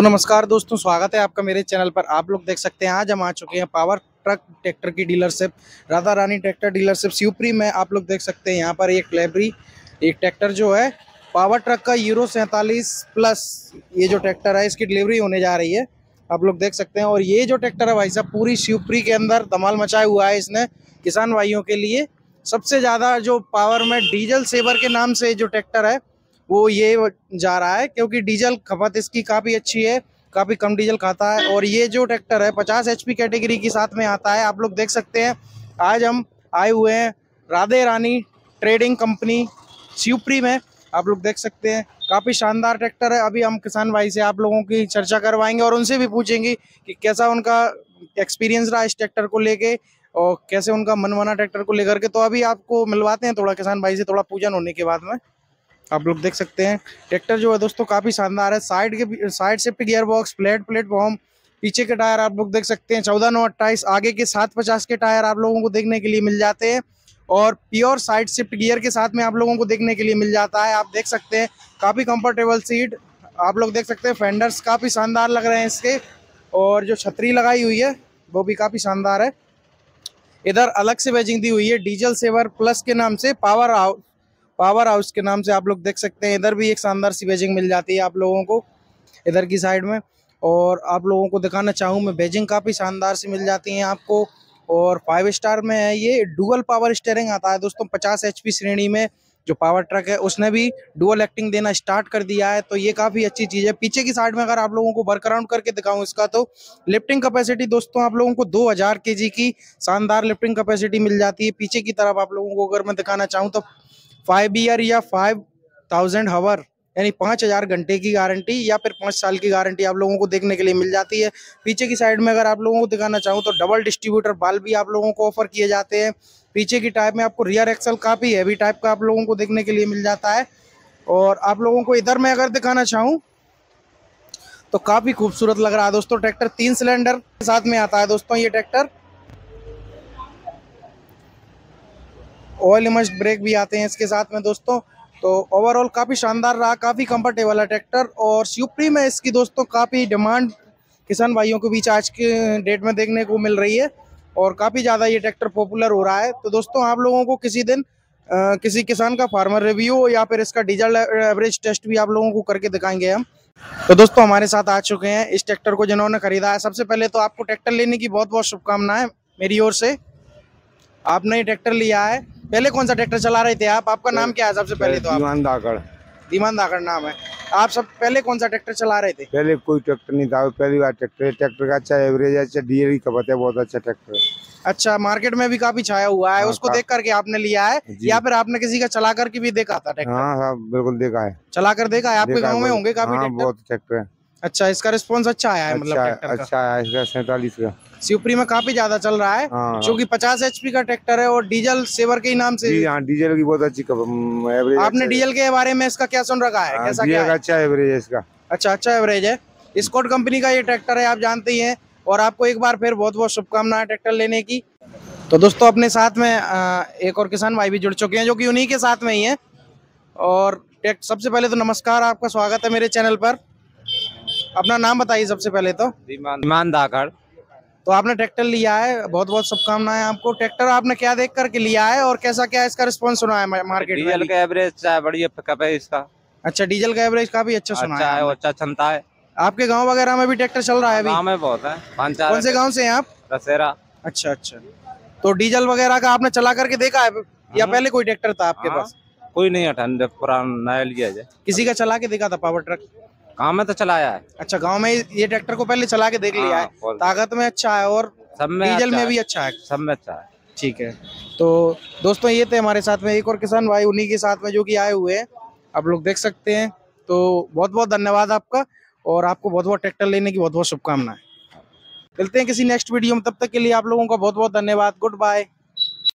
तो नमस्कार दोस्तों, स्वागत है आपका मेरे चैनल पर। आप लोग देख सकते हैं आज हम आ चुके हैं पावर ट्रक ट्रैक्टर की dealership Radha Rani tractor dealership Shivpuri में। आप लोग देख सकते हैं यहाँ पर एक ट्रैक्टर जो है पावर ट्रक का यूरो 47 प्लस ये जो ट्रैक्टर है इसकी डिलीवरी होने जा रही है। आप लोग देख सकते हैं और ये जो ट्रैक्टर है भाई साहब पूरी शिवपुरी के अंदर धमाल मचाया हुआ है। इसने किसान भाइयों के लिए सबसे ज़्यादा जो पावर में डीजल सेवर के नाम से जो ट्रैक्टर है वो ये जा रहा है, क्योंकि डीजल खपत इसकी काफ़ी अच्छी है, काफ़ी कम डीजल खाता है। और ये जो ट्रैक्टर है 50 HP कैटेगरी के साथ में आता है। आप लोग देख सकते हैं आज हम आए हुए हैं राधे रानी ट्रेडिंग कंपनी शिवपुरी में। आप लोग देख सकते हैं काफ़ी शानदार ट्रैक्टर है। अभी हम किसान भाई से आप लोगों की चर्चा करवाएंगे और उनसे भी पूछेंगे कि कैसा उनका एक्सपीरियंस रहा इस ट्रैक्टर को लेके और कैसे उनका मनमाना ट्रैक्टर को लेकर के। तो अभी आपको मिलवाते हैं थोड़ा किसान भाई से, थोड़ा पूजन होने के बाद में। आप लोग देख सकते हैं ट्रैक्टर जो है दोस्तों काफ़ी शानदार है। Side shift gear box, flat platform, पीछे के टायर आप लोग देख सकते हैं 14/9/28, आगे के 7/50 के टायर आप लोगों को देखने के लिए मिल जाते हैं और प्योर साइड शिफ्ट गियर के साथ में आप लोगों को देखने के लिए मिल जाता है। आप देख सकते हैं काफ़ी कंफर्टेबल सीट, आप लोग देख सकते हैं फेंडर्स काफ़ी शानदार लग रहे हैं इसके और जो छतरी लगाई हुई है वो भी काफ़ी शानदार है। इधर अलग से बैजिंग दी हुई है डीजल सेवर प्लस के नाम से, पावर हाउस के नाम से। आप लोग देख सकते हैं इधर भी एक शानदार सी बैजिंग मिल जाती है आप लोगों को इधर की साइड में। और आप लोगों को दिखाना चाहूँ मैं, बैजिंग काफ़ी शानदार सी मिल जाती है आपको और 5 स्टार में है। ये डुअल पावर स्टेयरिंग आता है दोस्तों। 50 HP श्रेणी में जो पावर ट्रक है उसने भी डुअल एक्टिंग देना स्टार्ट कर दिया है, तो ये काफ़ी अच्छी चीज़ है। पीछे की साइड में अगर आप लोगों को वर्क अराउंड करके दिखाऊं इसका, तो लिफ्टिंग कैपेसिटी दोस्तों आप लोगों को 2000 kg की शानदार लिफ्टिंग कैपेसिटी मिल जाती है। पीछे की तरफ आप लोगों को अगर मैं दिखाना चाहूँ तो 5 ईयर या 5000 आवर यानी 5000 घंटे की गारंटी या फिर 5 साल की गारंटी आप लोगों को देखने के लिए मिल जाती है। पीछे की साइड में अगर आप लोगों को दिखाना चाहूँ तो डबल डिस्ट्रीब्यूटर बाल भी आप लोगों को ऑफर किए जाते हैं। पीछे की टाइप में आपको रियर एक्सल काफ़ी हैवी टाइप का आप लोगों को देखने के लिए मिल जाता है। और आप लोगों को इधर मैं अगर दिखाना चाहूँ तो काफ़ी खूबसूरत लग रहा है दोस्तों ट्रैक्टर। 3 सिलेंडर के साथ में आता है दोस्तों ये ट्रैक्टर। ऑयल इमर्स्ड ब्रेक भी आते हैं इसके साथ में दोस्तों। तो ओवरऑल काफ़ी शानदार रहा, काफ़ी कंफर्टेबल है ट्रैक्टर और शिवपुरी में इसकी दोस्तों काफ़ी डिमांड किसान भाइयों के बीच आज के डेट में देखने को मिल रही है और काफ़ी ज़्यादा ये ट्रैक्टर पॉपुलर हो रहा है। तो दोस्तों आप लोगों को किसी दिन किसी किसान का फार्मर रिव्यू या फिर इसका डीजल एवरेज टेस्ट भी आप लोगों को करके दिखाएंगे हम। तो दोस्तों हमारे साथ आ चुके हैं इस ट्रैक्टर को जिन्होंने खरीदा है। सबसे पहले तो आपको ट्रैक्टर लेने की बहुत बहुत शुभकामनाएं मेरी ओर से। आपने ये ट्रैक्टर लिया है, पहले कौन सा ट्रैक्टर चला रहे थे आप? आपका नाम क्या है सबसे पहले तो? आप दीवान धाकड़ नाम है। आप सब पहले कौन सा ट्रैक्टर चला रहे थे? पहले कोई ट्रैक्टर नहीं था, पहली बार ट्रैक्टर। ट्रैक्टर का अच्छा एवरेज, अच्छा डीजल की खपत है, बहुत अच्छा ट्रैक्टर है। अच्छा, मार्केट में भी काफी छाया हुआ है, उसको देख करके आपने लिया है या फिर आपने किसी का चला करके भी देखा था ट्रैक्टर? हाँ, बिल्कुल देखा है, चला कर देखा है। आपके गाँव में होंगे काफी ट्रैक्टर है। अच्छा, इसका रिस्पॉन्स अच्छा आया है? मतलब अच्छा है इसका। 47 का शिवपुरी में काफी ज्यादा चल रहा है क्योंकि 50 HP का ट्रैक्टर है और डीजल सेवर के ही नाम से। डीजल की बहुत अच्छी एवरेज। आपने डीजल के बारे में इसका क्या सुन रखा है? कैसा क्या है? अच्छा एवरेज है इसका। अच्छा एवरेज है। स्कॉट कंपनी का ये ट्रैक्टर है, आप जानते ही हैं। और आपको एक बार फिर बहुत बहुत शुभकामनाएं ट्रैक्टर लेने की। तो दोस्तों अपने साथ में एक और किसान भाई भी जुड़ चुके हैं जो की उन्हीं के साथ में ही है। और सबसे पहले तो नमस्कार, आपका स्वागत है मेरे चैनल पर। अपना नाम बताइए सबसे पहले तो। विमान धाकड़। तो आपने ट्रैक्टर लिया है, बहुत बहुत शुभकामनाएं आपको। ट्रैक्टर आपने क्या देख करके लिया है और कैसा क्या है इसका रिस्पांस सुना है मार्केट में? डीजल का एवरेज बढ़िया पिकअप है इसका। अच्छा, डीजल का एवरेज काफी अच्छा सुना है, अच्छा क्षमता है। आपके गाँव वगैरह में भी ट्रैक्टर चल रहा है? गाँव में बहुत है। कौन से गाँव से है आप? दशहरा। अच्छा, तो डीजल वगैरह का आपने चला करके देखा है या पहले कोई ट्रैक्टर था आपके पास? कोई नहीं हटा, पुराना नया लिया जाए। किसी का चला के देखा था पावर ट्रक? गाँव में तो चलाया है। अच्छा, गांव में ये ट्रैक्टर को पहले चला के देख लिया है। ताकत में अच्छा है और सब में, डीजल में भी अच्छा है, सब में अच्छा है। ठीक है, तो दोस्तों ये थे हमारे साथ में एक और किसान भाई, उन्हीं के साथ में जो कि आए हुए हैं। आप लोग देख सकते हैं। तो बहुत बहुत धन्यवाद आपका और आपको बहुत बहुत ट्रैक्टर लेने की बहुत बहुत शुभकामनाएं। मिलते हैं किसी नेक्स्ट वीडियो में, तब तक के लिए आप लोगों का बहुत बहुत धन्यवाद। Good bye.